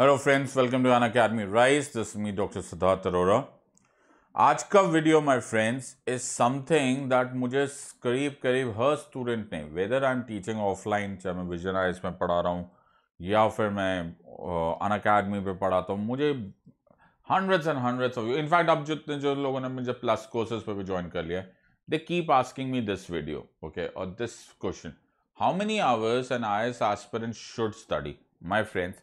Hello friends, welcome to Unacademy rise. This is me doctor Siddharth Arora. आज का video my friends is something that मुझे करीब करीब हर स्टूडेंट ने, whether I am teaching offline, चाहे मैं विजन आईएएस में पढ़ा रहा हूँ या फिर मैं अन अकेडमी पे पढ़ाता हूँ, मुझे hundreds and hundreds of you, in fact अब जितने जो लोगों ने मुझे प्लस कोर्सेज पर भी ज्वाइन कर लिया है, they keep asking me this video okay और this question, how many hours an IAS aspirant should study. My friends,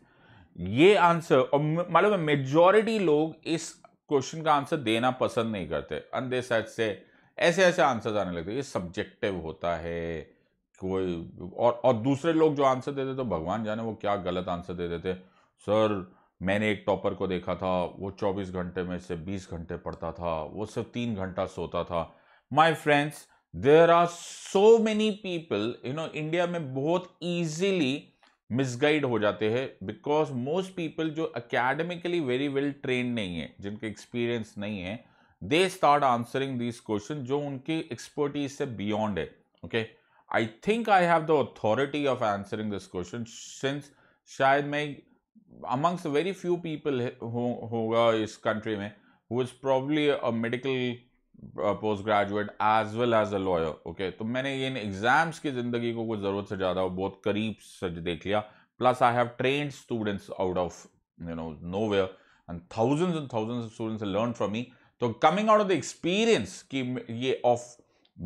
ये आंसर, और मालूम है मेजॉरिटी लोग इस क्वेश्चन का आंसर देना पसंद नहीं करते. अंधे सच से ऐसे ऐसे आंसर आने लगते हैं, ये सब्जेक्टिव होता है कोई, और दूसरे लोग जो आंसर देते तो भगवान जाने वो क्या गलत आंसर दे देते. सर, मैंने एक टॉपर को देखा था, वो 24 घंटे में से 20 घंटे पढ़ता था, वो सिर्फ 3 घंटा सोता था. My friends, there are so many people, you know, India में बहुत ईजिली मिसगाइड हो जाते हैं बिकॉज मोस्ट पीपल जो अकेडमिकली वेरी वेल ट्रेन नहीं है, जिनके एक्सपीरियंस नहीं है, they start answering these question जो उनकी एक्सपर्टीज से बियॉन्ड है. Okay, I think I have the authority of answering this question since शायद मैं अमंग्स वेरी फ्यू पीपल होगा इस कंट्री में who is probably a medical post graduate as well as a lawyer. Okay, तो मैंने इन exams की ज़िंदगी को कुछ ज़रूरत से ज़्यादा बहुत करीब से देख लिया. Plus I have trained students out of nowhere and thousands of students learn from me. तो coming out of the experience कि ये of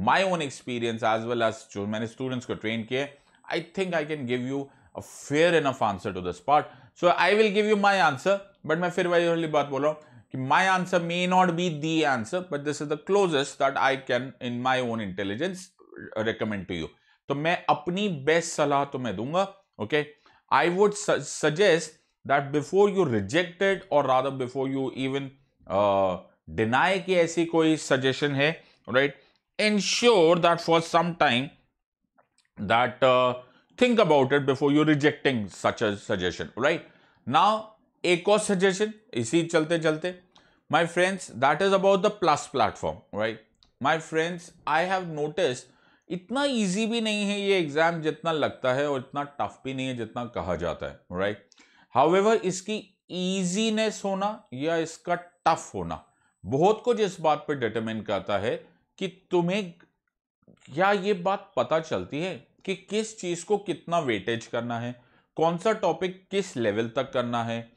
my own experience as well as जो मैंने स्टूडेंट्स को ट्रेन किए, I think I can give you a fair enough answer to this part. So I will give you my answer, but मैं फिर वही वाली बात बोल रहा हूँ. My answer may not be the answer, but this is the closest that I can, in my own intelligence, recommend to you. तो मैं अपनी बेस्ट सलाह तुम्हें दूंगा. Okay, I would suggest that before you reject it, or rather before you even deny कि ऐसी कोई suggestion है, right? Ensure that for some time that think about it before you rejecting such a suggestion, right? Now, एक और suggestion इसी चलते चलते my friends, that is about the plus platform, right. My friends, I have notice इतना easy भी नहीं है ये एग्जाम जितना लगता है, और इतना टफ भी नहीं है जितना कहा जाता है, राइट. हाउएवर, इसकी इजीनेस होना या इसका टफ होना बहुत कुछ इस बात पे डिटरमिन करता है कि तुम्हें क्या ये बात पता चलती है कि किस चीज को कितना वेटेज करना है, कौन सा टॉपिक किस लेवल तक करना है,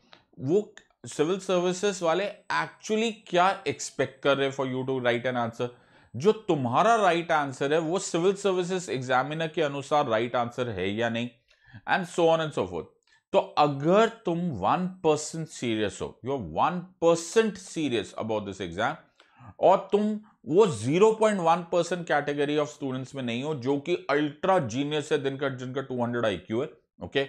वो सिविल सर्विसेज वाले एक्चुअली क्या एक्सपेक्ट कर रहे हैं for you to write an answer. जो तुम्हारा राइट आंसर है वो सिविल सर्विसेज एग्जामिनर के अनुसार राइट आंसर है या नहीं, and so on and so forth. तो अगर तुम 1% सीरियस हो, you are 1% serious about this exam, और तुम वो 0.1% कैटेगरी ऑफ स्टूडेंट्स में नहीं हो जो कि अल्ट्रा जीनियस है, जिनका 200 IQ है, ओके,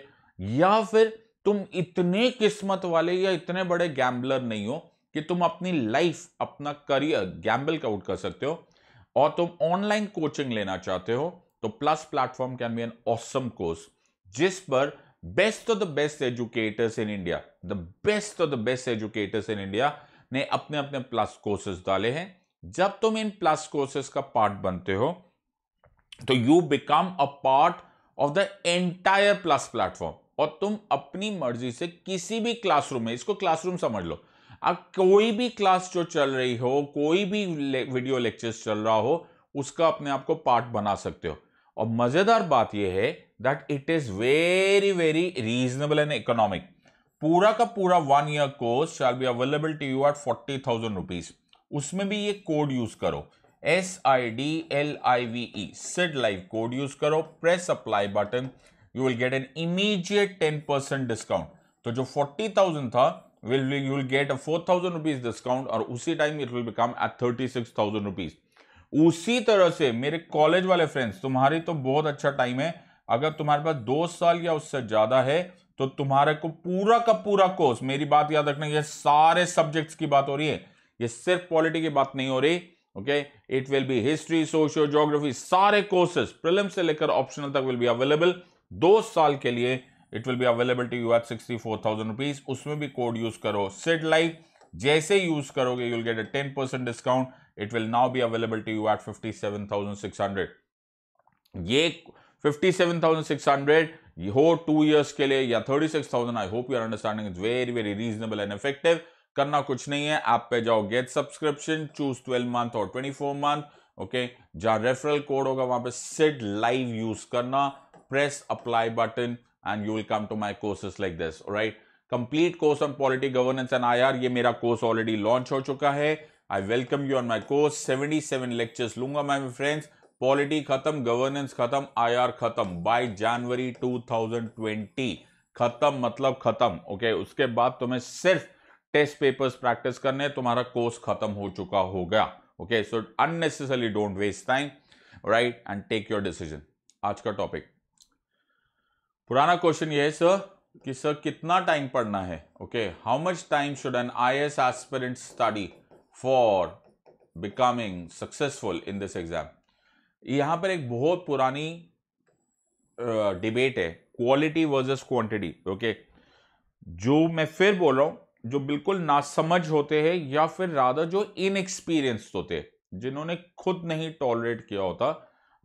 या फिर तुम इतने किस्मत वाले या इतने बड़े गैम्बलर नहीं हो कि तुम अपनी लाइफ, अपना करियर गैम्बल काउट कर सकते हो, और तुम ऑनलाइन कोचिंग लेना चाहते हो, तो plus platform can be an awesome course जिस पर best of the best educators in India, the best of the best educators in India ने अपने अपने प्लस कोर्सेज डाले हैं. जब तुम इन प्लस कोर्सेज का पार्ट बनते हो तो you become a part of the entire plus platform, और तुम अपनी मर्जी से किसी भी क्लासरूम में, इसको क्लासरूम समझ लो, अब कोई भी क्लास जो चल रही हो, कोई भी वीडियो लेक्चर्स चल रहा हो, उसका अपने आप को पार्ट बना सकते हो. और मजेदार बात यह है that it is very very reasonable and economic. पूरा का पूरा 1 year course shall be available to you at 40,000 rupees. उसमें भी ये कोड यूज करो, SIDLIVE, Sid live code use करो, press apply button, you will get an immediate 10% discount. तो जो 40,000 था, you will get a 4,000 rupees discount, और उसी time it will become at 36,000 rupees. उसी तरह से मेरे कॉलेज वाले फ्रेंड्स, तुम्हारी तो बहुत अच्छा टाइम है, अगर तुम्हारे पास 2 साल या उससे ज्यादा है तो तुम्हारे को पूरा का पूरा कोर्स, मेरी बात याद रखना, ये सारे सब्जेक्ट्स की बात हो रही है, ये सिर्फ पॉलिटी की बात नहीं हो रही, okay. It will be history, socio, geography, सारे कोर्सेज प्रीलिम से लेकर ऑप्शनल तक विल बी अवेलेबल 2 साल के लिए. It will be available to you at 64,000 rupees. उसमें भी कोड यूज करो, सिड लाइव, जैसे यूज करोगे you will get a 10% discount. It will now be available to you at 57,600. ये 57,600 हो 2 years के लिए या 36,000. I hope you are understanding. Its very very reasonable and effective. करना कुछ नहीं है, आप पे जाओ गेट सब्सक्रिप्शन, चूज 12 month और 24 month. ओके, जहां रेफरल कोड होगा वहां पे सिड लाइव यूज करना, press apply button and you will come to my courses like this. Alright, complete course on polity governance and IR. ये मेरा कोर्स ऑलरेडी लॉन्च हो चुका है. I welcome you on my course. 77 lectures लूंगा my friends. Polity खत्म, governance खत्म, IR खत्म by जनवरी 2020. खत्म मतलब खत्म. ओके, उसके बाद तुम्हें सिर्फ टेस्ट पेपर्स प्रैक्टिस करने, तुम्हारा कोर्स खत्म हो चुका होगा. Okay, so unnecessarily don't waste time, right, and take your decision. आज का टॉपिक, पुराना क्वेश्चन ये है सर कि सर कितना टाइम पढ़ना है. Okay, how much time should an IAS aspirant study for becoming successful in this exam. यहां पर एक बहुत पुरानी डिबेट है, क्वालिटी वर्सेस क्वांटिटी. ओके, जो मैं फिर बोल रहा हूं, जो बिल्कुल नासमझ होते हैं या फिर रादर जो इनएक्सपीरियंस्ड होते हैं, जिन्होंने खुद नहीं टॉलरेट किया होता.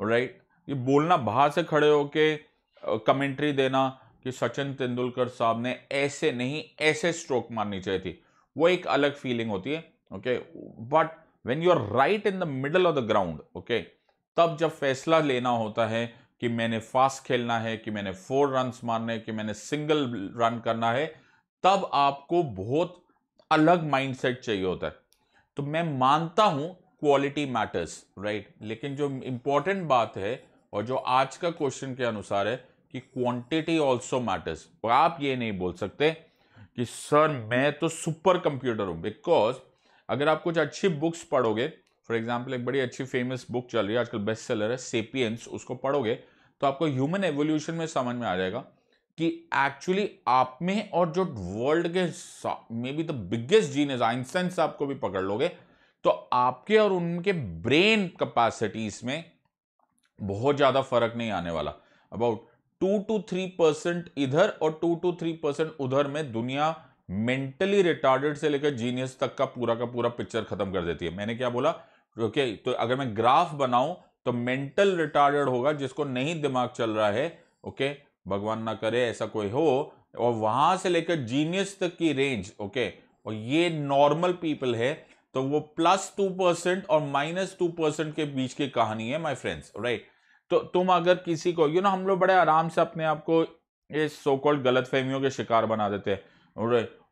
राइट, ये बोलना बाहर से खड़े होके कमेंट्री देना कि सचिन तेंदुलकर साहब ने ऐसे नहीं ऐसे स्ट्रोक मारनी चाहिए थी, वो एक अलग फीलिंग होती है. Okay, but when you are right in the middle of the ground, okay, तब जब फैसला लेना होता है कि मैंने फास्ट खेलना है, कि मैंने 4 रन मारने, कि मैंने सिंगल रन करना है, तब आपको बहुत अलग माइंडसेट चाहिए होता है. तो मैं मानता हूं क्वालिटी मैटर्स, राइट, लेकिन जो इंपॉर्टेंट बात है और जो आज का क्वेश्चन के अनुसार है कि क्वांटिटी ऑल्सो मैटर्स. आप ये नहीं बोल सकते कि सर मैं तो सुपर कंप्यूटर हूं, बिकॉज अगर आप कुछ अच्छी बुक्स पढ़ोगे, फॉर एग्जाम्पल एक बड़ी अच्छी फेमस बुक चल रही है आजकल, बेस्ट सेलर है, सेपियंस, उसको पढ़ोगे तो आपको ह्यूमन एवोल्यूशन में समझ में आ जाएगा कि एक्चुअली आप में और जो वर्ल्ड के may be the biggest genius Einstein साहब को भी पकड़ लोगे तो आपके और उनके ब्रेन कैपेसिटीज में बहुत ज्यादा फर्क नहीं आने वाला. अबाउट 2 to 3% इधर और 2 to 3% उधर में दुनिया मेंटली रिटार्डेड से लेकर जीनियस तक का पूरा पिक्चर खत्म कर देती है. मैंने क्या बोला? ओके, तो अगर मैं ग्राफ बनाऊं तो मेंटल रिटार्डेड होगा जिसको नहीं दिमाग चल रहा है, ओके, भगवान ना करे ऐसा कोई हो, और वहां से लेकर जीनियस तक की रेंज. ओके, और ये नॉर्मल पीपल है तो वो +2% और -2% के बीच की कहानी है माय फ्रेंड्स. राइट, तो तुम अगर किसी को यू नो, हम लोग बड़े आराम से अपने आप को ये सो कॉल्ड गलतफहमियों के शिकार बना देते हैं.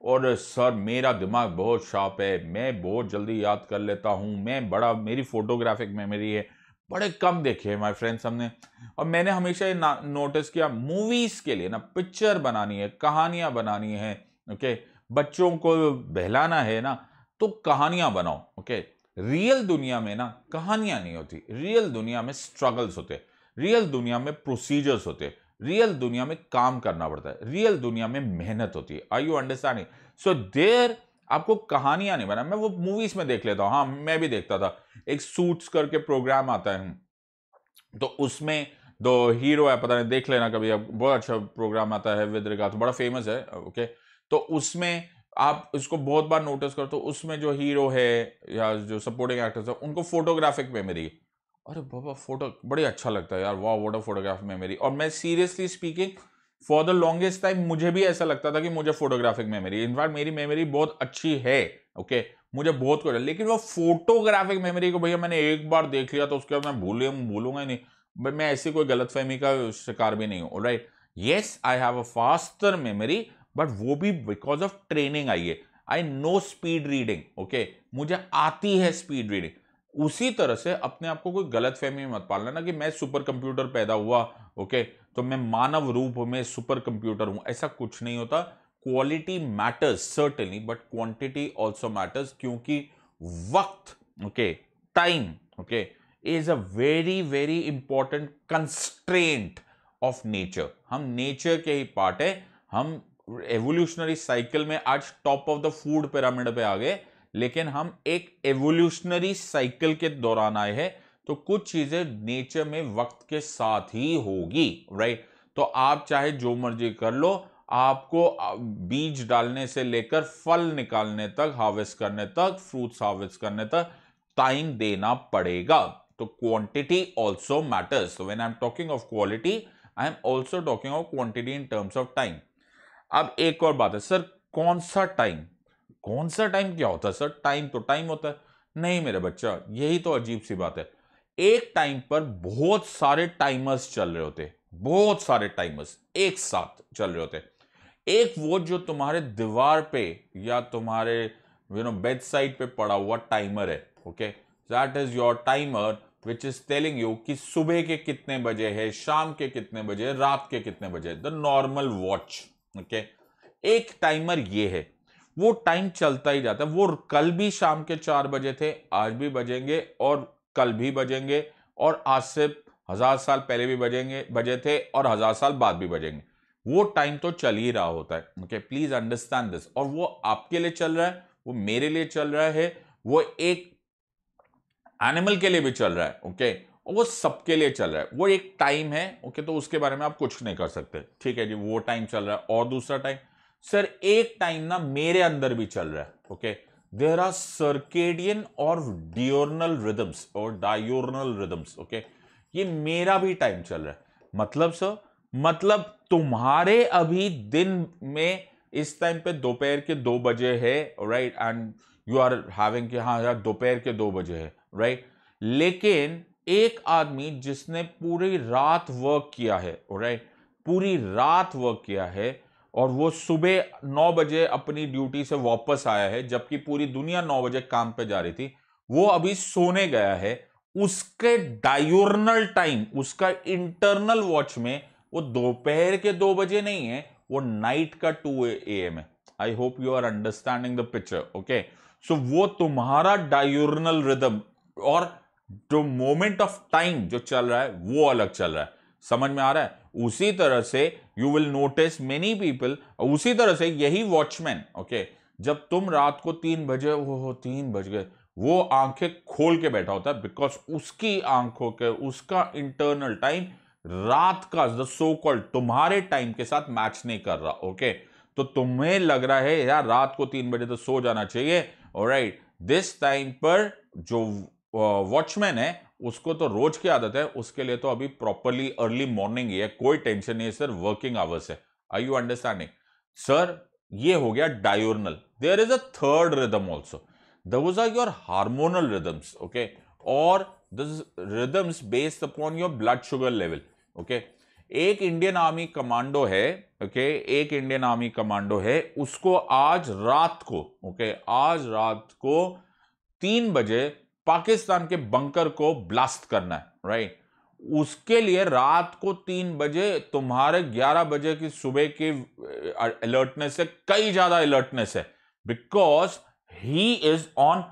और सर मेरा दिमाग बहुत शार्प है, मैं बहुत जल्दी याद कर लेता हूँ, मैं बड़ा, मेरी फोटोग्राफिक मेमोरी है. बड़े कम देखे हैं माय फ्रेंड्स हमने. और मैंने हमेशा ये नोटिस किया, मूवीज के लिए ना पिक्चर बनानी है, कहानियां बनानी है, ओके, बच्चों को बहलाना है ना, तो कहानियां बनाओ. ओके, रियल दुनिया में ना कहानियां नहीं होती, रियल दुनिया में स्ट्रगल्स होते, रियल दुनिया में प्रोसीजर्स होते, रियल दुनिया में काम करना पड़ता है, रियल दुनिया में मेहनत होती है. Are you understanding? So there आपको कहानियां नहीं बना. मैं वो मूवीज में देख लेता हूं, हाँ मैं भी देखता था, एक सूट्स करके प्रोग्राम आता है तो उसमें दो हीरो है, पता नहीं देख लेना कभी आप, बहुत अच्छा प्रोग्राम आता है विद रिगार्ड, बड़ा फेमस है. ओके, तो उसमें आप इसको बहुत बार नोटिस करो, तो उसमें जो हीरो है या जो सपोर्टिंग एक्टर्स है उनको फोटोग्राफिक मेमोरी, अरे बाबा फोटो बड़ी अच्छा लगता है यार, वाह व्हाट अ फोटोग्राफिक मेमोरी. और मैं seriously speaking for the longest time मुझे भी ऐसा लगता था कि मुझे फोटोग्राफिक मेमोरी, इनफैक्ट मेरी मेमोरी बहुत अच्छी है. ओके, मुझे बहुत कुछ, लेकिन वो फोटोग्राफिक मेमोरी को भैया मैंने एक बार देख लिया तो उसके बाद मैं भूलूंगा ही नहीं. मैं ऐसी कोई गलतफहमी का शिकार भी नहीं हूं. Alright, yes I have a faster memory, but वो भी बिकॉज ऑफ ट्रेनिंग आई है. I know speed reading, okay, मुझे आती है स्पीड रीडिंग. उसी तरह से अपने आप को कोई गलतफहमी मत पालना ना कि मैं सुपर कंप्यूटर पैदा हुआ, ओके, तो मैं मानव रूप में सुपर कंप्यूटर हूं, ऐसा कुछ नहीं होता. Quality matters certainly, but quantity also matters, क्योंकि वक्त, okay, time, okay, is a very very important constraint of nature. हम नेचर के ही पार्ट है, हम एवोल्यूशनरी साइकिल में आज top of the food pyramid पे आ गए, लेकिन हम एक एवोल्यूशनरी साइकिल के दौरान आए हैं, तो कुछ चीजें नेचर में वक्त के साथ ही होगी. राइट, तो आप चाहे जो मर्जी कर लो, आपको बीज डालने से लेकर फल निकालने तक, हार्वेस्ट करने तक, फ्रूट्स हार्वेस्ट करने तक टाइम देना पड़ेगा. So quantity also matters. So when I am talking of quality, I am also talking of quantity in terms of time. अब एक और बात है सर, कौन सा टाइम? कौन सा टाइम क्या होता है सर? टाइम तो टाइम होता है। नहीं मेरे बच्चा, यही तो अजीब सी बात है। एक टाइम पर बहुत सारे टाइमर्स चल रहे होते, बहुत सारे टाइमर्स एक साथ चल रहे होते। एक वो जो तुम्हारे दीवार पे या तुम्हारे बेड साइड पे पड़ा हुआ टाइमर है, okay, that is your timer which is telling you कि सुबह के कितने बजे है, शाम के कितने बजे, रात के कितने बजे, द नॉर्मल वॉच, ओके। एक टाइमर ये है, वो टाइम चलता ही जाता है। वो कल भी शाम के 4 बजे थे, आज भी बजेंगे और कल भी बजेंगे, और आज से 1000 साल पहले भी बजे थे और 1000 साल बाद भी बजेंगे। वो टाइम तो चल ही रहा होता है, ओके, प्लीज अंडरस्टैंड दिस। और वो आपके लिए चल रहा है, वो मेरे लिए चल रहा है, वो एक एनिमल के लिए भी चल रहा है, ओके, और वो सबके लिए चल रहा है। वो एक टाइम है, ओके, तो उसके बारे में आप कुछ नहीं कर सकते, ठीक है जी। वो टाइम चल रहा है। और दूसरा टाइम सर, एक टाइम ना मेरे अंदर भी चल रहा है, ओके, देयर आर सर्केडियन और डायोर्नल रिदम्स ओके, ये मेरा भी टाइम चल रहा है। मतलब सर, मतलब तुम्हारे अभी दिन में इस टाइम पे दोपहर के 2 बजे है, right, and you are having कि हाँ यार दोपहर के 2 बजे है, राइट। लेकिन एक आदमी जिसने पूरी रात वर्क किया है, राइट, पूरी रात वर्क किया है, और वो सुबह 9 बजे अपनी ड्यूटी से वापस आया है, जबकि पूरी दुनिया 9 बजे काम पे जा रही थी, वो अभी सोने गया है। उसके डायोर्नल टाइम, उसका इंटरनल वॉच में वो दोपहर के 2 बजे नहीं है, वो नाइट का 2 AM है। I hope you are understanding the picture, okay. So वो तुम्हारा डायोर्नल रिदम और जो मोमेंट ऑफ टाइम जो चल रहा है वो अलग चल रहा है। समझ में आ रहा है? उसी तरह से you will notice many people, उसी तरह से यही वॉचमैन, ओके, जब तुम रात को 3 बजे, वो 3 बज गए, वो आंखें खोल के बैठा होता है, बिकॉज उसकी आंखों के, उसका इंटरनल टाइम रात का द सो कॉल्ड तुम्हारे टाइम के साथ मैच नहीं कर रहा, ओके। तो तुम्हें लग रहा है यार रात को 3 बजे तो सो जाना चाहिए, ऑलराइट। दिस टाइम पर जो वॉचमैन है उसको तो रोज की आदत है, उसके लिए तो अभी प्रॉपरली अर्ली मॉर्निंग ही है, कोई टेंशन नहीं है सर, वर्किंग आवर्स है। I you understanding sir? ये हो गया diurnal. There is a third rhythm also, those are your hormonal rhythms, okay, और this rhythms based upon your blood sugar level, okay. एक इंडियन आर्मी कमांडो है, okay, एक Indian army commando है, उसको आज रात को, ओके, आज रात को 3 बजे पाकिस्तान के बंकर को ब्लास्ट करना है, राइट। उसके लिए रात को 3 बजे तुम्हारे 11 बजे की सुबह की अलर्टनेस से कई ज्यादा अलर्टनेस है, because he is on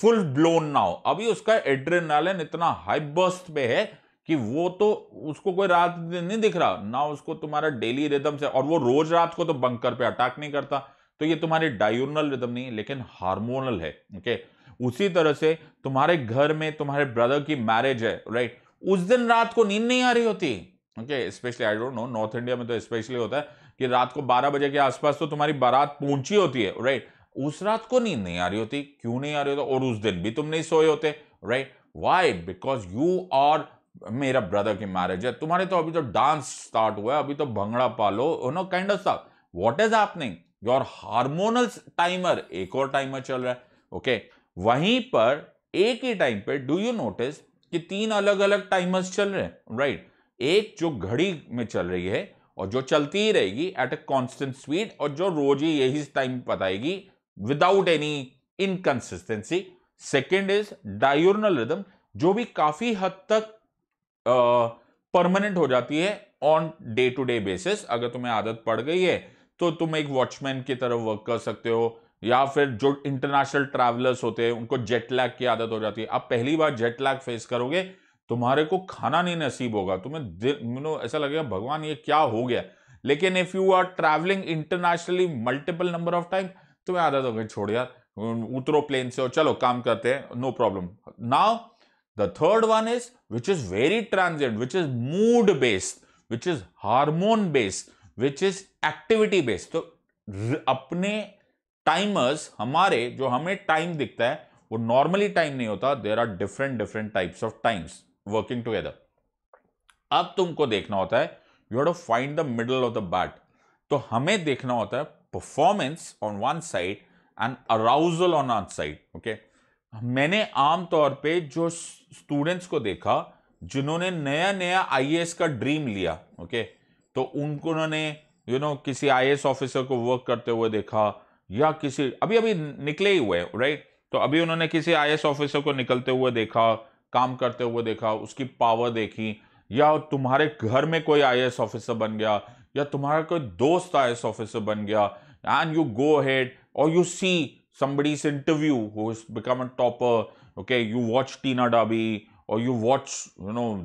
full blown now. अभी उसका एड्रेनालिन इतना हाई बर्स्ट पे है कि वो तो उसको कोई रात नहीं दिख रहा ना, उसको तुम्हारा डेली रिदम से, और वो रोज रात को तो बंकर पे अटैक नहीं करता, तो ये तुम्हारे डायोर्नल रिदम नहीं है लेकिन हार्मोनल है, ओके। उसी तरह से तुम्हारे घर में तुम्हारे ब्रदर की मैरिज है, राइट, उस दिन रात को नींद नहीं आ रही होती, okay, specially I don't know, north India में तो स्पेशली होता है कि रात को 12 बजे के आसपास तो तुम्हारी बारात पहुंची होती है, राइट, उस रात को नींद नहीं आ रही होती। क्यों नहीं आ रही होती? और उस दिन भी तुम नहीं सोए होते, right, why? Because you are, मेरा ब्रदर की मैरिज है, तुम्हारे तो अभी तो डांस स्टार्ट हुआ है, अभी तो भंगड़ा पालो, no kind of stuff, what is happening? Your hormonal timer, एक और टाइमर चल रहा है, ओके। वहीं पर एक ही टाइम पे डू यू नोटिस कि 3 अलग अलग टाइमर्स चल रहे हैं, राइट। एक जो घड़ी में चल रही है और जो चलती ही रहेगी एट अ कांस्टेंट स्पीड, और जो रोज ही यही टाइम बताएगी without any inconsistency. Second is diurnal rhythm, जो भी काफी हद तक परमानेंट हो जाती है on day to day basis. अगर तुम्हें आदत पड़ गई है तो तुम एक वॉचमैन की तरह वर्क कर सकते हो, या फिर जो इंटरनेशनल ट्रैवलर्स होते हैं उनको जेट लैग की आदत हो जाती है। आप पहली बार जेट लैग फेस करोगे, तुम्हारे को खाना नहीं नसीब होगा, तुम्हें ऐसा लगेगा भगवान ये क्या हो गया। लेकिन if you are travelling internationally multiple number of time, तुम्हें आदत हो गई, छोड़ यार उतरो प्लेन से और चलो काम करते हैं, no problem. Now the third one is which is very transient, which is mood based, which is hormone based, which is activity based. तो अपने टाइमर्स, हमारे जो हमें टाइम दिखता है वो नॉर्मली टाइम नहीं होता, there are different types of times working together. अब तुमको देखना होता है you have to find the middle of the bat. तो हमें देखना होता है performance on one side and arousal on other side. Okay, मैंने आमतौर पे जो स्टूडेंट्स को देखा जिन्होंने नया नया आईएएस का ड्रीम लिया, ओके, तो उनको उन्होंने किसी आईएएस ऑफिसर को वर्क करते हुए देखा या किसी अभी अभी निकले ही हुए, राइट, तो अभी उन्होंने किसी आईएएस ऑफिसर को निकलते हुए देखा, काम करते हुए देखा, उसकी पावर देखी, या तुम्हारे घर में कोई आईएएस ऑफिसर बन गया या तुम्हारा कोई दोस्त आईएएस ऑफिसर बन गया, एंड यू गो अहेड और you see somebody's interview who has become a topper. Okay, you watch Tina Dabi or you watch,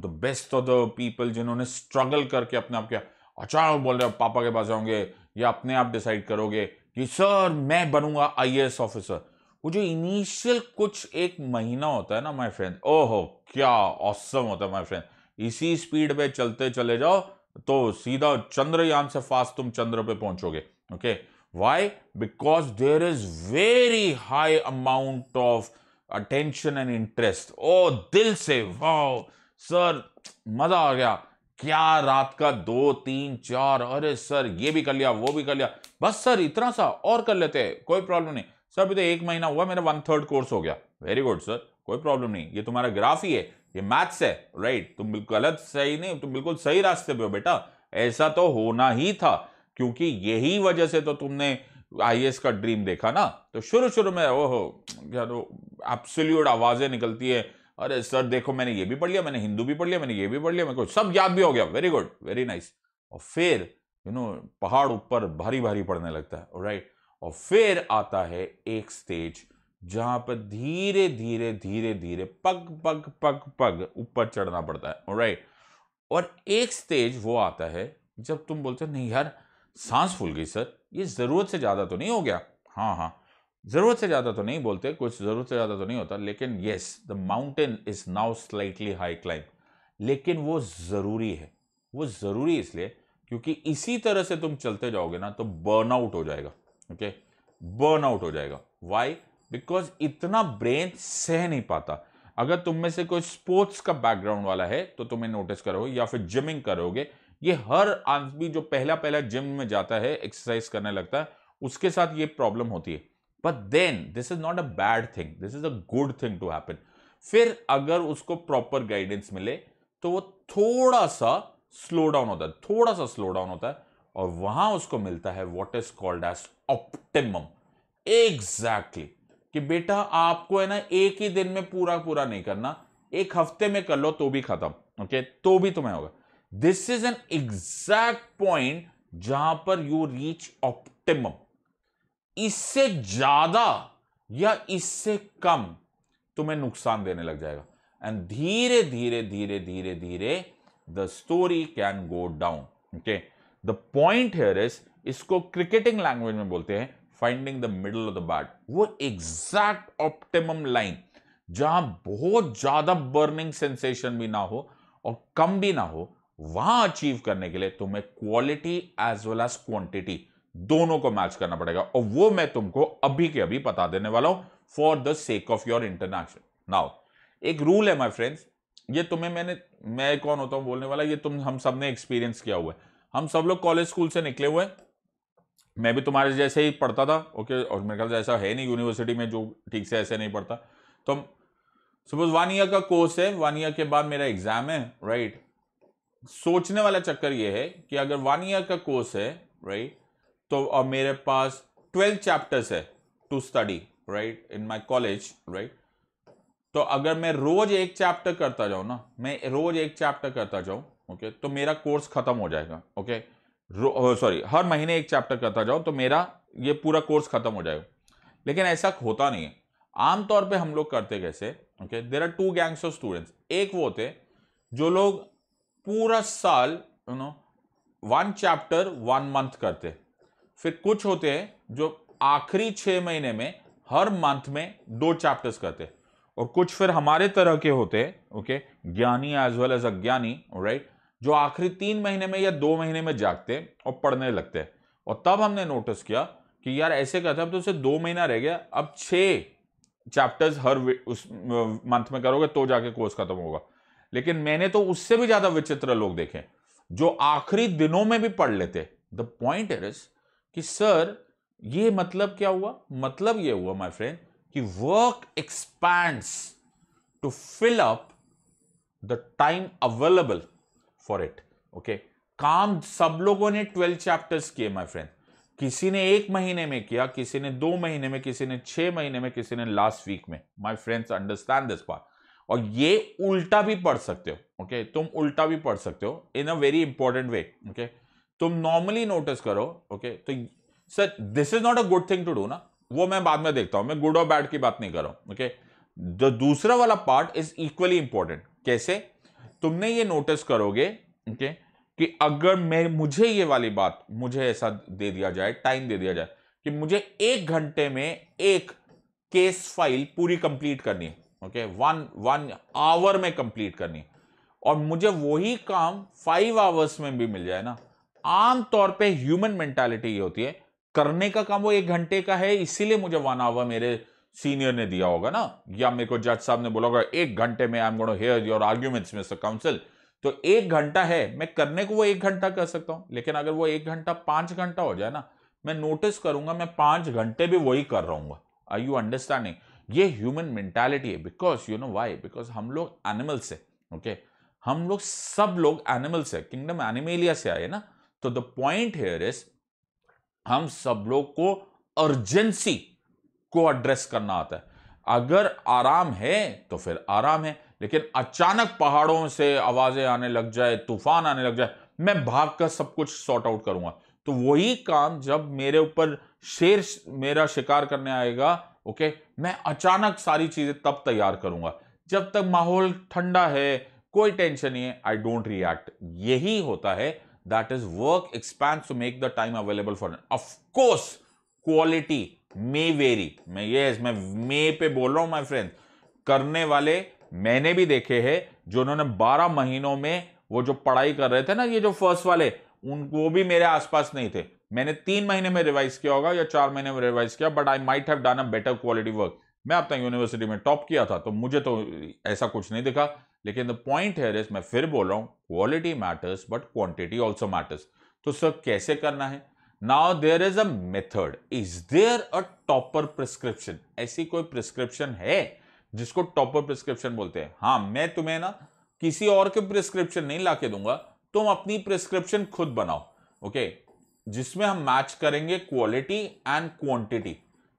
the best of the people जिन्होंने struggle करके अपने आप क्या अचानक बोल रहे हो पापा के पास जाओगे या अपने आप decide करोगे कि सर मैं बनूंगा IAS officer. वो जो initial कुछ एक महीना होता है ना my friend, ओहो क्या awesome होता है my friend. इसी speed पे चलते चले जाओ तो सीधा चंद्रयान से fast तुम चंद्र पे पहुंचोगे. Okay, why? Because there is very high amount of attention and interest. Oh, दिल से wow सर मजा आ गया, क्या रात का 2, 3, 4 अरे सर ये भी कर लिया वो भी कर लिया, बस सर इतना सा और कर लेते हैं कोई प्रॉब्लम नहीं. सर अभी तो 1 महीना हुआ मेरा 1/3 कोर्स हो गया. वेरी गुड सर, कोई प्रॉब्लम नहीं, ये तुम्हारा ग्राफ ही है, ये मैथ्स है, राइट, तुम बिल्कुल गलत सही नहीं, तुम बिल्कुल सही रास्ते पे हो बेटा. ऐसा तो होना ही था क्योंकि यही वजह से तो तुमने आईएएस का ड्रीम देखा ना. तो शुरू में ओहो यार एब्सोल्यूट आवाजें निकलती है, अरे सर देखो मैंने ये भी पढ़ लिया, मैंने हिंदू भी पढ़ लिया, मैंने ये भी पढ़ लिया, मेरे को सब याद भी हो गया. Very good, very nice. और फिर पहाड़ ऊपर भारी भारी पड़ने लगता है, ऑलराइट. और फिर आता है एक स्टेज जहां पर धीरे धीरे धीरे धीरे पग पग पग पग ऊपर चढ़ना पड़ता है, ऑलराइट. और एक स्टेज वो आता है जब तुम बोलते हो नहीं यार सांस फूल गई सर, ये ज़रूरत से ज़्यादा तो नहीं हो गया. हाँ, ज़रूरत से ज़्यादा तो नहीं बोलते, कुछ ज़रूरत से ज़्यादा तो नहीं होता, लेकिन yes the mountain is now slightly high climb. लेकिन वो ज़रूरी है, वो ज़रूरी इसलिए क्योंकि इसी तरह से तुम चलते जाओगे ना तो बर्नआउट हो जाएगा. ओके, बर्नआउट हो जाएगा. वाई? बिकॉज इतना ब्रेन सह नहीं पाता. अगर तुम में से कोई स्पोर्ट्स का बैकग्राउंड वाला है तो तुम्हें नोटिस करोगे, या फिर जिमिंग करोगे, ये हर आदमी जो पहला जिम में जाता है एक्सरसाइज करने लगता है उसके साथ ये प्रॉब्लम होती है. But then this is not a bad thing, this is a good thing to happen. फिर अगर उसको प्रॉपर गाइडेंस मिले तो वो थोड़ा सा स्लो डाउन होता है और वहां उसको मिलता है what is called as optimum. Exactly कि बेटा आपको है ना एक ही दिन में पूरा नहीं करना, 1 हफ्ते में कर लो तो भी खत्म. ओके, तो भी तुम्हें होगा. This is an exact point जहां पर you reach optimum. इससे ज्यादा या इससे कम तुम्हें नुकसान देने लग जाएगा एंड धीरे धीरे the story can go down. Okay, the point here is इसको क्रिकेटिंग लैंग्वेज में बोलते हैं finding the middle of the bat. वो एग्जैक्ट ऑप्टिमम लाइन जहां बहुत ज्यादा बर्निंग सेंसेशन भी ना हो और कम भी ना हो, वहां अचीव करने के लिए तुम्हें quality as well as quantity दोनों को मैच करना पड़ेगा. और वो मैं तुमको अभी के अभी बता देने वाला हूं for the sake of your information. Now एक रूल है माय फ्रेंड्स, ये तुम्हें मैं कौन होता हूं बोलने वाला, ये हम सब ने एक्सपीरियंस किया हुआ है. हम सब लोग कॉलेज स्कूल से निकले हुए, मैं भी तुम्हारे जैसे ही पढ़ता था. ओके, और मेरे ख्याल ऐसा है नहीं यूनिवर्सिटी में जो ठीक से ऐसे नहीं पढ़ता. तो सपोज 1 ईयर का कोर्स है, 1 ईयर के बाद मेरा एग्जाम है, राइट. सोचने वाला चक्कर ये है कि अगर 1 ईयर का कोर्स है, राइट, तो अब मेरे पास 12 चैप्टर्स है to study, right, in my college, right. तो अगर मैं रोज एक चैप्टर करता जाऊं ना, ओके, तो मेरा कोर्स खत्म हो जाएगा. ओके, सॉरी, हर महीने एक चैप्टर करता जाऊं तो मेरा ये पूरा कोर्स खत्म हो जाएगा. लेकिन ऐसा होता नहीं है. आमतौर पर हम लोग करते कैसे, okay, there are 2 gangs of students. एक वो होते जो लोग पूरा साल 1 चैप्टर 1 मंथ करते. फिर कुछ होते हैं जो आखिरी 6 महीने में हर मंथ में 2 चैप्टर्स करते. और कुछ फिर हमारे तरह के होते हैं, ओके, ज्ञानी एज वेल एज अज्ञानी, राइट, जो आखिरी 3 महीने में या 2 महीने में जागते और पढ़ने लगते हैं. और तब हमने नोटिस किया कि यार ऐसे करते, अब तो सिर्फ 2 महीना रह गया, अब 6 चैप्टर्स हर उस मंथ में करोगे तो जाके कोर्स खत्म होगा। लेकिन मैंने तो उससे भी ज्यादा विचित्र लोग देखे जो आखिरी दिनों में भी पढ़ लेते। द पॉइंट इज कि सर ये मतलब क्या हुआ? मतलब ये हुआ माय फ्रेंड कि work expands to fill up the time available for it. Okay, काम सब लोगों ने 12 चैप्टर्स किए माय फ्रेंड। किसी ने 1 महीने में किया, किसी ने 2 महीने में, किसी ने 6 महीने में, किसी ने लास्ट वीक में। My friends understand this part. और ये उल्टा भी पढ़ सकते हो। ओके, तुम उल्टा भी पढ़ सकते हो in a very important way. Okay, तुम नॉर्मली नोटिस करो। ओके, तो sir this is not a good thing to do ना, वो मैं बाद में देखता हूं, मैं गुड और बैड की बात नहीं कर रहा हूं। ओके, द दूसरा वाला पार्ट इज इक्वली इंपॉर्टेंट। कैसे? तुमने ये नोटिस करोगे ओके कि अगर मुझे ये वाली बात मुझे ऐसा दे दिया जाए, टाइम दे दिया जाए कि मुझे 1 घंटे में 1 केस फाइल पूरी कंप्लीट करनी है। ओके, वन आवर में कंप्लीट करनी है और मुझे वही काम 5 आवर्स में भी मिल जाए ना। आमतौर पे ह्यूमन मेंटालिटी ये होती है, करने का काम वो 1 घंटे का है इसीलिए मुझे 1 आवर मेरे सीनियर ने दिया होगा ना, या मेरे को जज साहब ने बोला होगा 1 घंटे में I am gonna hear your arguments mister council. तो 1 घंटा है, मैं करने को वो 1 घंटा कर सकता हूं। लेकिन अगर वो 1 घंटा 5 घंटा हो जाए ना, मैं नोटिस करूंगा मैं 5 घंटे भी वही कर रहा हूँ। Are you understanding? ये ह्यूमन मेंटालिटी है। Because you know why? Because हम लोग एनिमल्स है। ओके, हम लोग सब लोग एनिमल्स है, किंगडम एनिमेलिया से आए ना। तो द पॉइंट हियर इज हम सब लोग को अर्जेंसी को एड्रेस करना आता है। अगर आराम है तो फिर आराम है, लेकिन अचानक पहाड़ों से आवाजें आने लग जाए, तूफान आने लग जाए, मैं भाग कर सब कुछ सॉर्ट आउट करूंगा। तो वही काम जब मेरे ऊपर शेर मेरा शिकार करने आएगा ओके, मैं अचानक सारी चीजें तब तैयार करूंगा। जब तक माहौल ठंडा है, कोई टेंशन नहीं है, आई डोंट रिएक्ट। यही होता है। That is work expands to make the time available for it. Of course, quality may vary. मैं yes, मैं may पे बोल रहा हूँ my friend. करने वाले मैंने भी देखे हैं जो उन्होंने 12 महीनों में वो जो पढ़ाई कर रहे थे ना, ये जो फर्स्ट वाले वो भी मेरे आसपास नहीं थे। मैंने 3 महीने में रिवाइज किया होगा या 4 महीने में रिवाइज किया, but I might have done a better quality work. मैं अब तक यूनिवर्सिटी में टॉप किया था तो मुझे तो ऐसा कुछ नहीं दिखा। लेकिन द पॉइंट हियर इज, मैं फिर बोल रहा हूं, quality matters but quantity also matters. तो सर कैसे करना है? Now there is a method. Is there a topper prescription? ऐसी कोई प्रिस्क्रिप्शन है जिसको टॉपर प्रिस्क्रिप्शन बोलते हैं? हाँ, मैं तुम्हें ना किसी और के प्रिस्क्रिप्शन नहीं लाके दूंगा, तुम अपनी प्रिस्क्रिप्शन खुद बनाओ। ओके, जिसमें हम मैच करेंगे क्वालिटी एंड क्वांटिटी।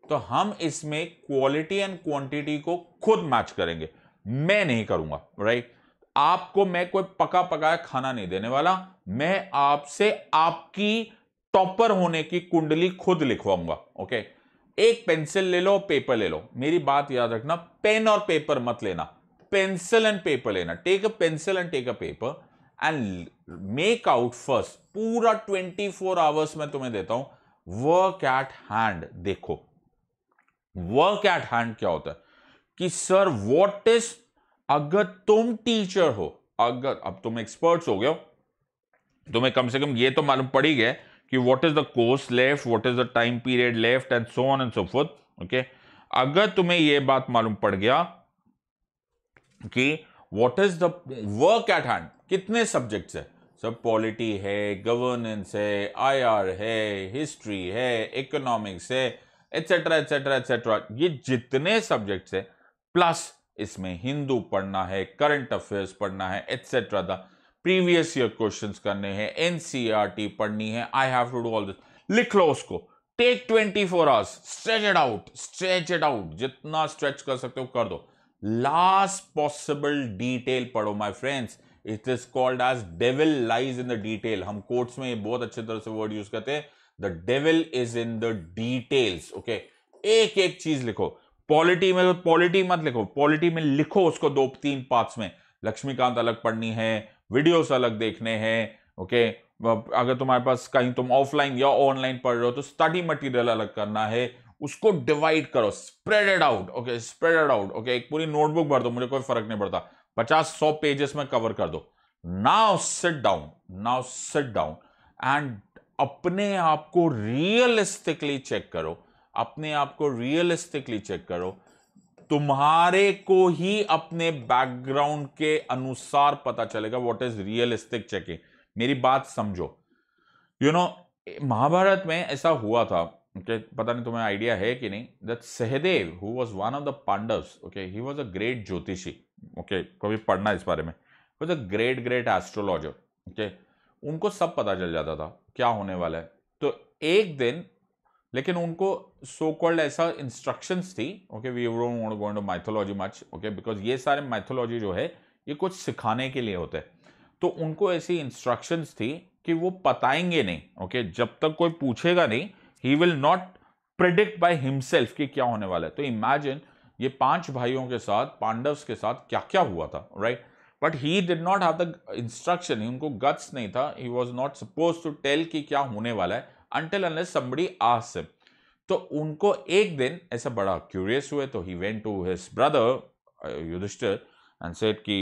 तो हम इसमें क्वालिटी एंड क्वांटिटी को खुद मैच करेंगे, मैं नहीं करूंगा। राइट, आपको मैं कोई पका पकाया खाना नहीं देने वाला। मैं आपसे आपकी टॉपर होने की कुंडली खुद लिखवाऊंगा। ओके, एक पेंसिल ले लो, पेपर ले लो। मेरी बात याद रखना, पेन और पेपर मत लेना, पेंसिल एंड पेपर लेना। Take a pencil and take a paper and make out first. पूरा 24 आवर्स में तुम्हें देता हूं। वर्क एट हैंड देखो। वर्क एट हैंड क्या होता है कि सर व्हाट इज, अगर तुम टीचर हो, अगर अब तुम एक्सपर्ट्स हो गए हो, तुम्हें कम से कम ये तो मालूम पड़ ही गया कि what is the course left, what is the time period left and so on and so forth. Okay, अगर तुम्हें ये बात मालूम पड़ गया कि what is the work at hand, कितने सब्जेक्ट्स है सर? पॉलिटी है, गवर्नेंस है, IR है, हिस्ट्री है, इकोनॉमिक्स है, एटसेट्रा एटसेट्रा एटसेट्रा। ये जितने सब्जेक्ट्स है, प्लस इसमें हिंदू पढ़ना है, करंट अफेयर्स पढ़ना है, etcetera, the previous year questions करने हैं, NCERT पढ़नी है। I have to do all this. लिख लो उसको, take 24 hours, stretch it out, stretch it out. जितना स्ट्रेच कर सकते हो कर दो। लास्ट पॉसिबल डिटेल पढ़ो my friends. It is called as devil lies in the detail. हम कोर्ट्स में बहुत अच्छे तरह से वर्ड यूज करते हैं, the devil is in the details. Okay, एक एक चीज लिखो। पॉलिटी में तो पॉलिटी मत लिखो, पॉलिटी में लिखो उसको 2-3 पार्ट्स में। लक्ष्मीकांत अलग पढ़नी है, वीडियोस अलग देखने हैं। ओके, अगर तुम्हारे पास कहीं तुम ऑफलाइन या ऑनलाइन पढ़ रहे हो तो स्टडी मटेरियल अलग करना है, उसको डिवाइड करो, spread it out. Okay, spread it out. Okay, एक पूरी नोटबुक भर दो, मुझे कोई फर्क नहीं पड़ता, 50-100 पेजेस में कवर कर दो। Now sit down, now sit down and अपने आप को रियलिस्टिकली चेक करो, अपने आप को रियलिस्टिकली चेक करो। तुम्हारे को ही अपने बैकग्राउंड के अनुसार पता चलेगा व्हाट इज रियलिस्टिक चेकिंग। मेरी बात समझो, यू नो महाभारत में ऐसा हुआ था, पता नहीं तुम्हें आइडिया है कि नहीं, that Sahadev who was one of the Pandavs, okay, he was a great ज्योतिषी, ओके, कभी पढ़ना इस बारे में, was a great astrologer, okay, उनको सब पता चल जाता था क्या होने वाला है। तो एक दिन लेकिन उनको सो कॉल्ड ऐसा इंस्ट्रक्शंस थी, okay, we don't want to go into mythology much, okay, because ये सारे माइथोलॉजी जो है ये कुछ सिखाने के लिए होते हैं। तो उनको ऐसी इंस्ट्रक्शंस थी कि वो बताएंगे नहीं, ओके, जब तक कोई पूछेगा नहीं, he will not predict by himself कि क्या होने वाला है। तो इमेजिन ये 5 भाइयों के साथ, पांडव्स के साथ क्या क्या हुआ था, right? But he did not have the instruction, उनको गट्स नहीं था, he was not suppose to tell कि क्या होने वाला है until unless somebody asks him. तो उनको एक दिन ऐसा बड़ा क्यूरियस हुए, तो he went to his brother Yudhishthir and said कि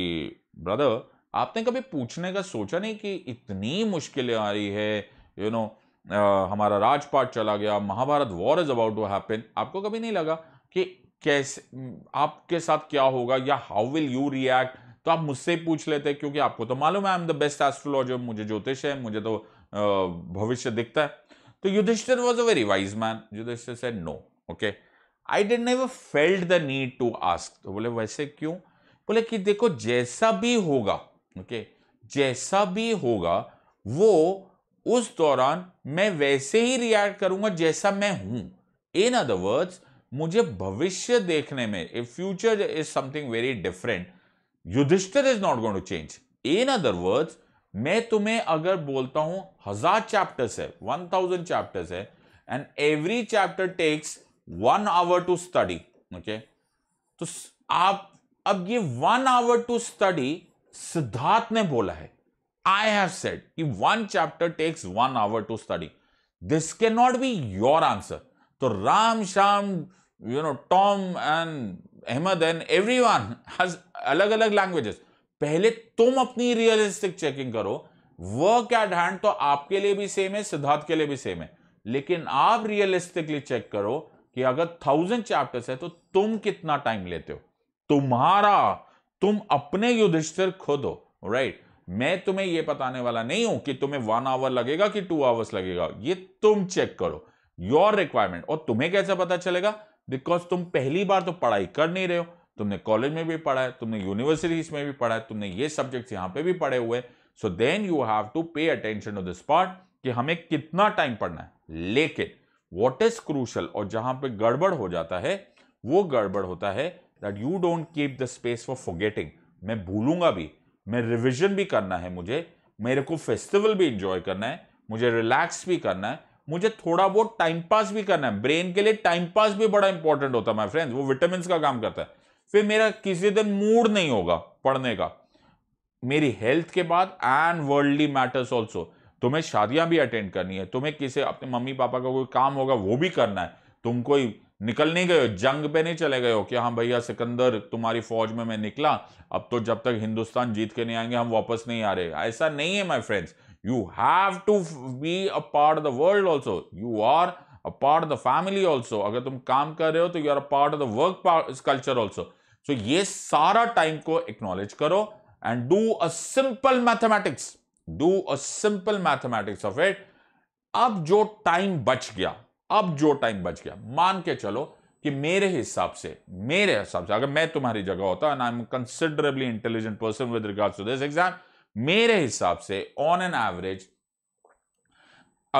ब्रदर, आपने कभी पूछने का सोचा नहीं कि इतनी मुश्किलें आ रही है, यू नो हमारा राजपाट चला गया, Mahabharat war is about to happen, आपको कभी नहीं लगा कि कैसे आपके साथ क्या होगा या हाउ विल यू रिएक्ट? तो आप मुझसे पूछ लेते क्योंकि आपको तो मालूम है I am the best astrologer, मुझे ज्योतिष है, मुझे तो भविष्य दिखता है। तो Yudhishthir was a very wise man, Yudhishthir said no, okay, I did never felt the need to ask. तो बोले वैसे क्यों? बोले कि देखो जैसा भी होगा, ओके, जैसा भी होगा वो उस दौरान मैं वैसे ही रिएक्ट करूंगा जैसा मैं हूं। इन अदर वर्ड्स मुझे भविष्य देखने में, future is something very different, Yudhishthir is not going to change. In other words मैं तुम्हें अगर बोलता हूं 1000 चैप्टर्स है, 1000 चैप्टर्स है, and every chapter takes 1 hour to study, okay, तो आप अब ये 1 आवर टू स्टडी सिद्धार्थ ने बोला है, आई हैव सेड कि 1 chapter takes 1 hour to study, this can not be your answer. तो Ram Shyam, you know, Tom and Ahmad and everyone has अलग अलग लैंग्वेजेस। पहले तुम अपनी रियलिस्टिक चेकिंग करो, वर्क एट हैंड तो आपके लिए भी सेम है, सिद्धार्थ के लिए भी सेम है, लेकिन आप रियलिस्टिकली चेक करो कि अगर 1000 चैप्टर्स है तो तुम कितना टाइम लेते हो। तुम अपने युधिष्ठिर खुद हो, राइट? मैं तुम्हें यह बताने वाला नहीं हूं कि तुम्हें 1 आवर लगेगा कि 2 आवर्स लगेगा, ये तुम चेक करो योर रिक्वायरमेंट। और तुम्हें कैसे पता चलेगा? बिकॉज तुम पहली बार तो पढ़ाई कर नहीं रहे हो, तुमने कॉलेज में भी पढ़ा है, तुमने यूनिवर्सिटीज में भी पढ़ा है, तुमने ये सब्जेक्ट्स यहां पे भी पढ़े हुए, so then you have to pay attention to this part कि हमें कितना टाइम पढ़ना है। लेकिन व्हाट इज क्रूशियल और जहां पे गड़बड़ हो जाता है, वो गड़बड़ होता है that you don't keep the space for forgetting. मैं भूलूंगा भी, मैं रिविजन भी करना है, मुझे मेरे को फेस्टिवल भी इंजॉय करना है, मुझे रिलैक्स भी करना है, मुझे थोड़ा बहुत टाइम पास भी करना है। ब्रेन के लिए टाइम पास भी बड़ा इंपॉर्टेंट होता है माय फ्रेंड्स, वो विटामिन का काम करता है। फिर मेरा किसी दिन मूड नहीं होगा पढ़ने का, मेरी हेल्थ के बाद एंड वर्ल्डली मैटर्स ऑल्सो, तुम्हें शादियां भी अटेंड करनी है, तुम्हें किसी अपने मम्मी पापा का कोई काम होगा वो भी करना है, तुम कोई निकल नहीं गए हो, जंग पे नहीं चले गए हो कि हाँ भैया सिकंदर तुम्हारी फौज में मैं निकला, अब तो जब तक हिंदुस्तान जीत के नहीं आएंगे हम वापस नहीं आ रहे। ऐसा नहीं है my friends, you have to be a part of the world also, you are a part of the family also, अगर तुम काम कर रहे हो तो you are a part of the work culture also. So ये सारा टाइम को एक्नॉलेज करो and do a simple mathematics of it. अब जो टाइम बच गया मान के चलो कि मेरे हिसाब से अगर मैं तुम्हारी जगह होता and I am considerably intelligent person with regards to this exam, मेरे हिसाब से ऑन एन एवरेज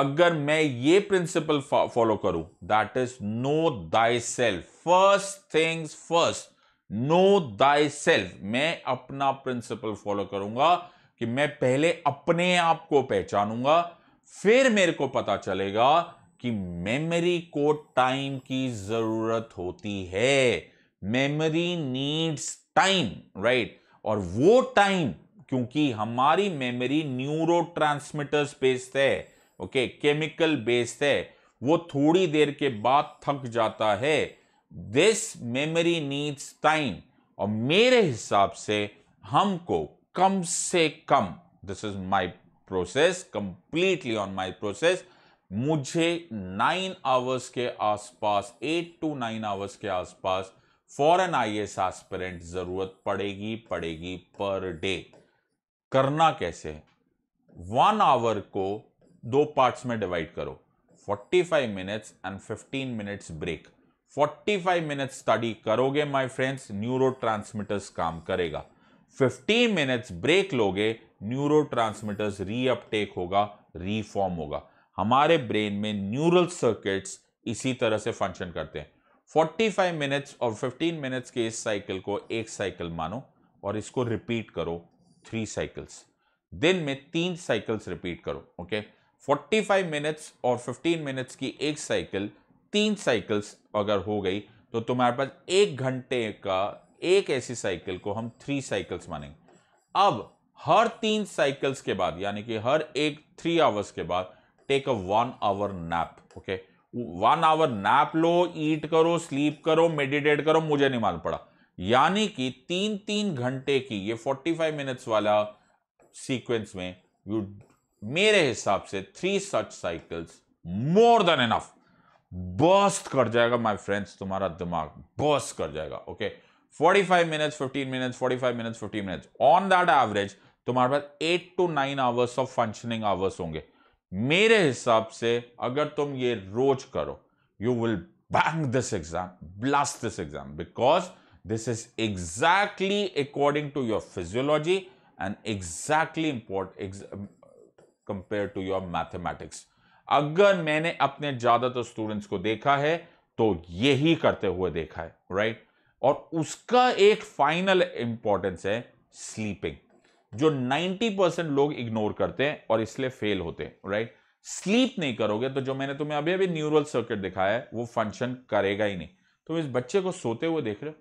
अगर मैं ये प्रिंसिपल फॉलो करूं, that is know thy self, first things first, know thy self. मैं अपना प्रिंसिपल फॉलो करूंगा कि मैं पहले अपने आप को पहचानूंगा, फिर मेरे को पता चलेगा कि मेमोरी को टाइम की जरूरत होती है, मेमोरी नीड्स टाइम, राइट? और वो टाइम, क्योंकि हमारी मेमोरी न्यूरो ट्रांसमीटर्स बेस्ड है, ओके, केमिकल बेस्ड है, वो थोड़ी देर के बाद थक जाता है। This memory needs time. और मेरे हिसाब से हमको कम से कम, this is my process, completely on my process, मुझे 9 आवर्स के आसपास, 8 to 9 आवर्स के आसपास फॉर एन IAS एस्पिरेंट जरूरत पड़ेगी पर डे। करना कैसे है, 1 आवर को 2 पार्ट्स में डिवाइड करो, 45 minutes and 15 minutes break. 45 minutes study करोगे माय फ्रेंड्स, न्यूरोट्रांसमीटर्स काम करेगा। 15 मिनट्स ब्रेक लोगे, न्यूरोट्रांसमीटर्स रीअपटेक होगा, रीफॉर्म होगा। हमारे ब्रेन में न्यूरल सर्किट्स इसी तरह से फंक्शन करते हैं। 45 मिनट्स और 15 मिनट्स के इस साइकिल को एक साइकिल मानो और इसको रिपीट करो 3 साइकिल्स, दिन में 3 साइकिल्स रिपीट करो। ओके, 45 मिनट्स और 15 मिनट्स की एक साइकिल 3 साइकिल्स अगर हो गई तो तुम्हारे पास 1 घंटे का एक ऐसी साइकिल को हम 3 साइकिल्स मानेंगे। अब हर 3 साइकिल्स के बाद यानी कि हर एक 3 आवर्स के बाद take a 1 hour nap. Okay, 1 hour nap लो, ईट करो, स्लीप करो, मेडिटेट करो, मुझे नहीं मालूम पड़ा। यानी कि 3-3 घंटे की ये 45 मिनट्स वाला सीक्वेंस में यू मेरे हिसाब से 3 such cycles more than enough. Burst कर जाएगा माय फ्रेंड्स, तुम्हारा दिमाग बर्स्ट कर जाएगा। Okay, 45 minutes 15 minutes 45 minutes 15 minutes on that average तुम्हारे पास 8 to 9 hours of functioning hours होंगे। मेरे हिसाब से अगर तुम ये रोज करो you will bang this exam, blast this exam, because this is exactly according to your physiology and exactly important compare to your mathematics. अगर मैंने अपने ज्यादातर स्टूडेंट्स को देखा है तो यही करते हुए देखा है, राइट? और उसका एक फाइनल इंपॉर्टेंस है स्लीपिंग, जो 90% लोग इग्नोर करते हैं और इसलिए फेल होते हैं, राइट? स्लीप नहीं करोगे तो जो मैंने तुम्हें अभी अभी न्यूरल सर्किट दिखाया है वो फंक्शन करेगा ही नहीं। तो इस बच्चे को सोते हुए देख रहे हो,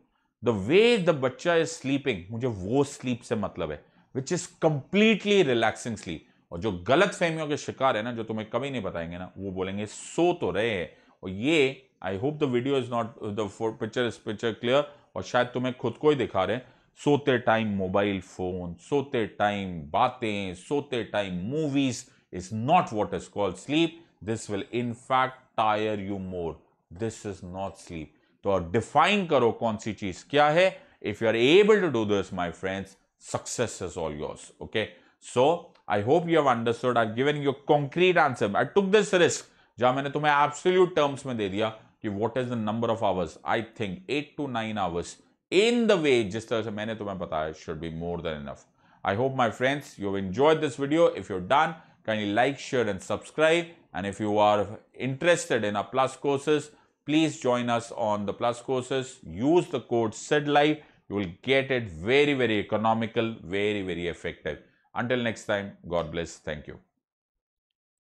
द वे द बच्चा इज स्लीपिंग, मुझे वो स्लीप से मतलब है which is completely relaxing sleep. और जो गलत फहमियों के शिकार है ना, जो तुम्हें कभी नहीं बताएंगे ना, वो बोलेंगे सो तो रहे हैं। और ये I hope the video is not the picture is picture clear, और शायद तुम्हें खुद को ही दिखा रहे हैं। सोते टाइम मोबाइल फोन, सोते टाइम बातें, सोते time movies is not what is called sleep. This will in fact tire you more, this is not sleep. तो डिफाइन करो कौन सी चीज क्या है। If you are able to do this my friends, success is all yours. Okay, so I hope you have understood. I've given you a concrete answer. I took this risk, जहां मैंने तुम्हें absolute terms में दे दिया कि what is the number of hours? I think 8 to 9 hours in the way जिस तरह से मैंने तुम्हें बताया should be more than enough. I hope my friends you have enjoyed this video. If you're done, kindly like, share and subscribe. And if you are interested in our Plus courses, please join us on the Plus courses. Use the code SIDLIFE. You will get it very, very economical, very, very effective. Until next time, God bless. Thank you.